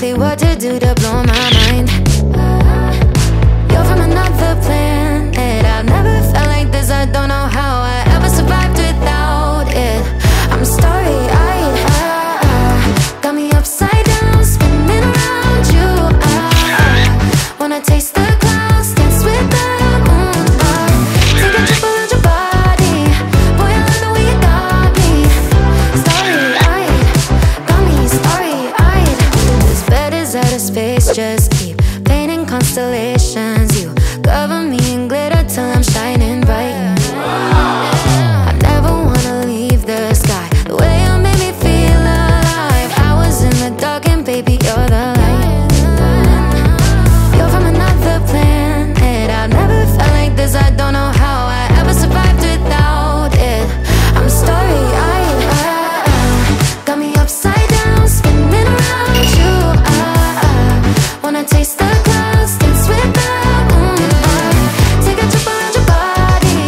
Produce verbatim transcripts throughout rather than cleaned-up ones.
exactly what to do to blow my mind. uh, You're from another planet. I've never felt like this. I don't know how I ever survived without it. I'm starry-eyed. uh, Got me upside down, spinning around you. uh, Wanna taste the clouds, dance with the moon. uh, Take a trip around your body. Boy, I love the way you got me. Starry-eyed, got me starry-eyed. This bed is out of space, just keep painting constellations. You cover me in glitter till I'm shining bright. I never wanna leave the sky. The way you made me feel alive. I was in the dark and baby, you're the light. You're from another planet. I've never felt like this. I don't know how I ever survived without it. I'm starry-eyed. ah, ah. Got me upside down, spinning around you. ah, ah. Wanna taste the clouds, dance with the moon. ah. Take a trip around your body.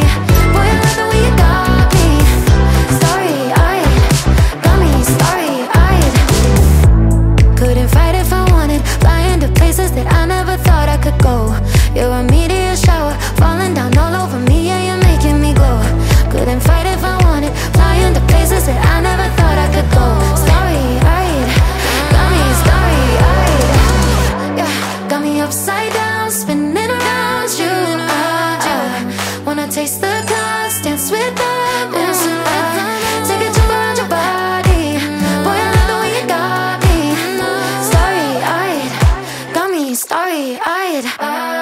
Boy, I love the way you got me. Starry-eyed, got me starry-eyed. Couldn't fight if I wanted. Flying to places that I never thought I could go. You're a meteor shower falling down all over me. Yeah, you're making me glow. Couldn't fight if I wanted. Flying to places that I never thought I could go. Starry-eyed, got me starry-eyed. Yeah, got me upside down, spinning around you. Ah, ah. Wanna taste the clouds, dance with the moon. Ah, take a trip around your body. Boy, I love the way you got me. Starry-eyed, got me starry-eyed.